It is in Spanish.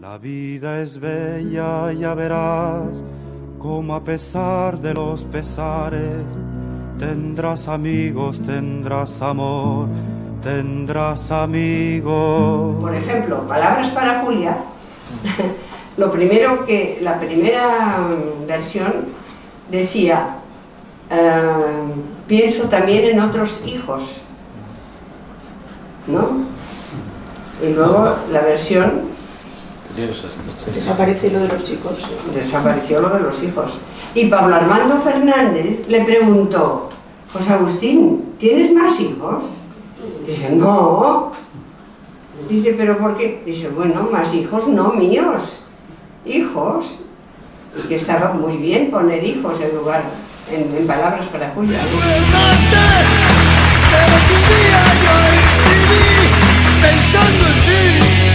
La vida es bella, ya verás, como a pesar de los pesares, tendrás amigos, tendrás amor, tendrás amigos. Por ejemplo, Palabras para Julia, lo primero que, la primera versión decía, pienso también en otros hijos, ¿no? Y luego la versión, desapareció lo de los chicos. Desapareció lo de los hijos. Y Pablo Armando Fernández le preguntó, José Agustín, ¿tienes más hijos? Dice, no. Dice, ¿pero por qué? Dice, bueno, más hijos no míos, hijos. Y que estaba muy bien poner hijos en lugar, en Palabras para Julia. Pensando en ti.